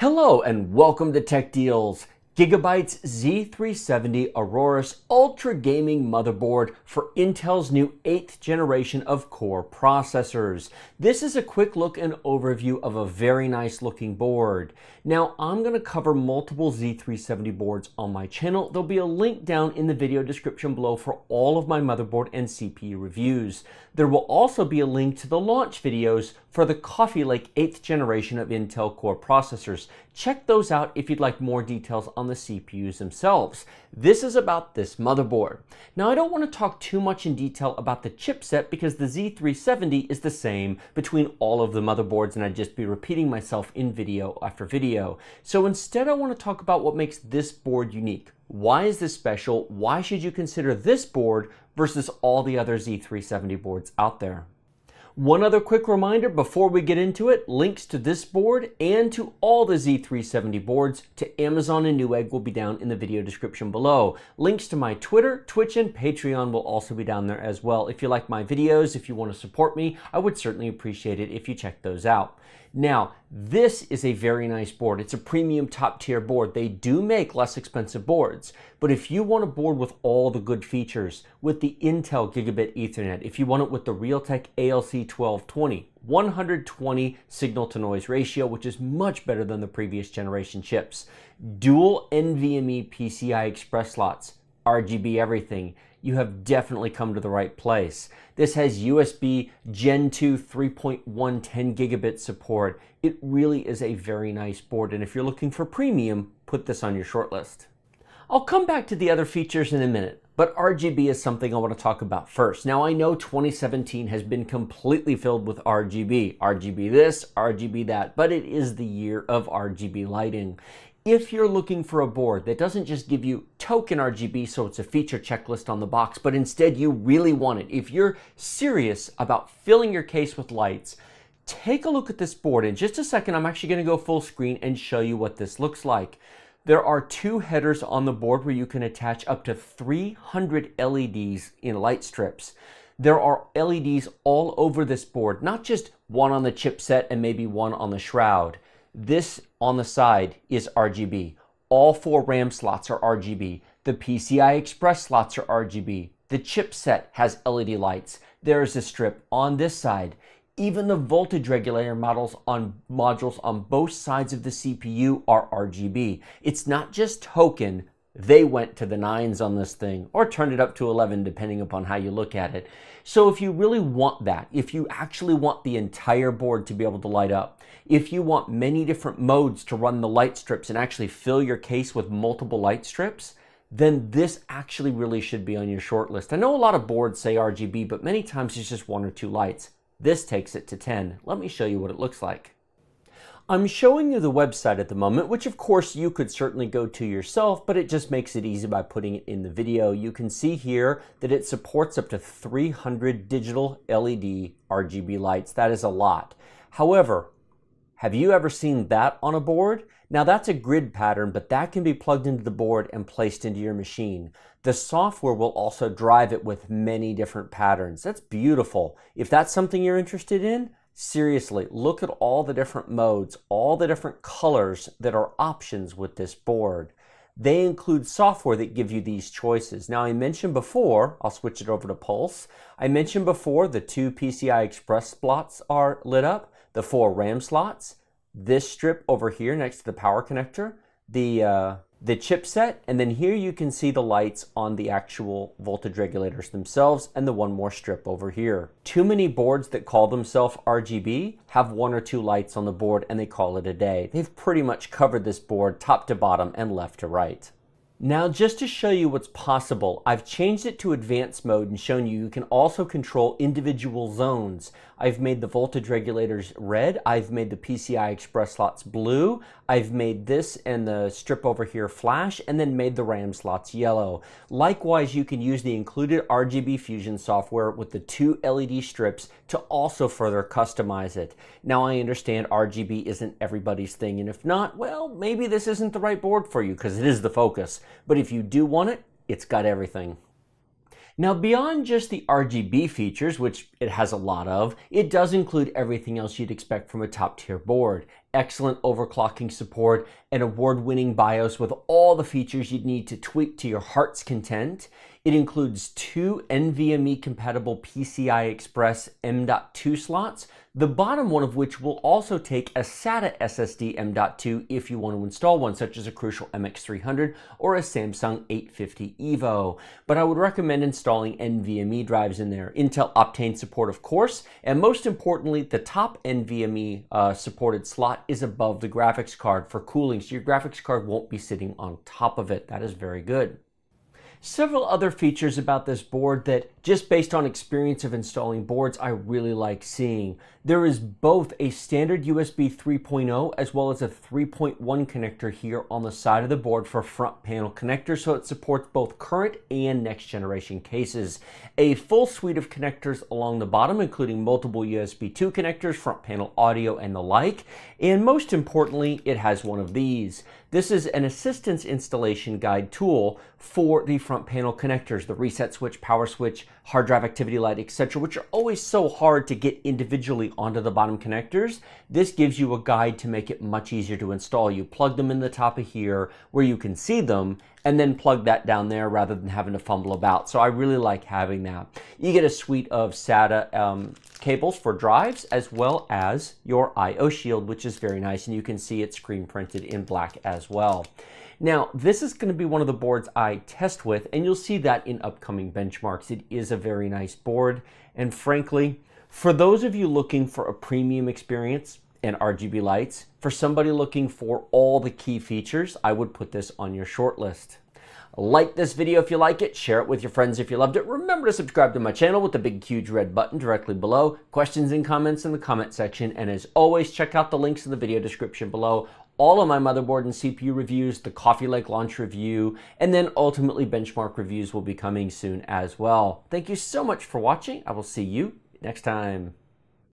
Hello and welcome to Tech Deals. Gigabyte's Z370 Aorus Ultra Gaming motherboard for Intel's new 8th generation of Core processors. This is a quick look and overview of a very nice looking board. Now, I'm going to cover multiple Z370 boards on my channel. There'll be a link down in the video description below for all of my motherboard and CPU reviews. There will also be a link to the launch videos for the Coffee Lake 8th generation of Intel Core processors. Check those out if you'd like more details on the CPUs themselves. This is about this motherboard. Now, I don't want to talk too much in detail about the chipset because the Z370 is the same between all of the motherboards and I'd just be repeating myself in video after video. So instead, I want to talk about what makes this board unique. Why is this special? Why should you consider this board versus all the other Z370 boards out there? One other quick reminder before we get into it, links to this board and to all the Z370 boards to Amazon and Newegg will be down in the video description below. Links to my Twitter, Twitch, and Patreon will also be down there as well. If you like my videos, if you want to support me, I would certainly appreciate it if you check those out. Now, this is a very nice board. It's a premium top-tier board. They do make less expensive boards, but if you want a board with all the good features, with the Intel Gigabit Ethernet, if you want it with the Realtek ALC 1220, 120 signal-to-noise ratio, which is much better than the previous generation chips, dual NVMe PCI Express slots, RGB everything, you have definitely come to the right place. This has USB Gen 2 3.1 10 gigabit support. It really is a very nice board, and if you're looking for premium, put this on your shortlist. I'll come back to the other features in a minute, but RGB is something I want to talk about first. Now, I know 2017 has been completely filled with RGB. RGB this, RGB that, but it is the year of RGB lighting. If you're looking for a board that doesn't just give you token RGB, so it's a feature checklist on the box, but instead you really want it, if you're serious about filling your case with lights, take a look at this board. In just a second, I'm actually going to go full screen and show you what this looks like. There are two headers on the board where you can attach up to 300 LEDs in light strips. There are LEDs all over this board, not just one on the chipset and maybe one on the shroud. This on the side is RGB. All four RAM slots are RGB. The PCI Express slots are RGB. The chipset has LED lights. There is a strip on this side. Even the voltage regulator modules on both sides of the CPU are RGB. It's not just token. They went to the 9s on this thing, or turned it up to 11 depending upon how you look at it. So if you really want that, if you actually want the entire board to be able to light up, if you want many different modes to run the light strips and actually fill your case with multiple light strips, then this actually really should be on your short list. I know a lot of boards say RGB, but many times it's just one or two lights. This takes it to 10. Let me show you what it looks like. I'm showing you the website at the moment, which of course you could certainly go to yourself, but it just makes it easy by putting it in the video. You can see here that it supports up to 300 digital LED RGB lights. That is a lot. However, have you ever seen that on a board? Now, that's a grid pattern, but that can be plugged into the board and placed into your machine. The software will also drive it with many different patterns. That's beautiful. If that's something you're interested in, seriously, look at all the different modes, all the different colors that are options with this board. They include software that give you these choices. Now, I mentioned before, I'll switch it over to Pulse. I mentioned before the two PCI Express slots are lit up, the four RAM slots, this strip over here next to the power connector, the chipset, and then here you can see the lights on the actual voltage regulators themselves and the one more strip over here. Too many boards that call themselves RGB have one or two lights on the board and they call it a day. They've pretty much covered this board top to bottom and left to right. Now, just to show you what's possible, I've changed it to advanced mode and shown you can also control individual zones. I've made the voltage regulators red, I've made the PCI Express slots blue, I've made this and the strip over here flash, and then made the RAM slots yellow. Likewise, you can use the included RGB Fusion software with the two LED strips to also further customize it. Now, I understand RGB isn't everybody's thing, and if not, well, maybe this isn't the right board for you because it is the focus. But if you do want it, it's got everything. Now, beyond just the RGB features, which it has a lot of, it does include everything else you'd expect from a top-tier board. excellent overclocking support, and award-winning BIOS with all the features you'd need to tweak to your heart's content. It includes 2 NVMe-compatible PCI Express M.2 slots, the bottom one of which will also take a SATA SSD M.2 if you want to install one, such as a Crucial MX300 or a Samsung 850 EVO. But I would recommend installing NVMe drives in there. Intel Optane support, of course, and most importantly, the top NVMe supported slot is above the graphics card for cooling, so your graphics card won't be sitting on top of it. That is very good. Several other features about this board that, just based on experience of installing boards, I really like seeing. There is both a standard USB 3.0 as well as a 3.1 connector here on the side of the board for front panel connector, so it supports both current and next generation cases. A full suite of connectors along the bottom, including multiple USB 2 connectors, front panel audio, and the like. And most importantly, it has one of these. This is an assistance installation guide tool for the front panel connectors, the reset switch, power switch, hard drive activity light, etc., which are always so hard to get individually onto the bottom connectors. This gives you a guide to make it much easier to install. You plug them in the top of here where you can see them, and then plug that down there rather than having to fumble about. So I really like having that. You get a suite of SATA cables for drives, as well as your IO shield, which is very nice, and you can see it's screen printed in black as well. Now, this is gonna be one of the boards I test with, and you'll see that in upcoming benchmarks. It is a very nice board, and frankly, for those of you looking for a premium experience and RGB lights, for somebody looking for all the key features, I would put this on your short list. Like this video if you like it, share it with your friends if you loved it. Remember to subscribe to my channel with the big huge red button directly below, questions and comments in the comment section, and as always, check out the links in the video description below. All of my motherboard and CPU reviews, the Coffee Lake launch review, and then ultimately benchmark reviews will be coming soon as well. Thank you so much for watching. I will see you next time.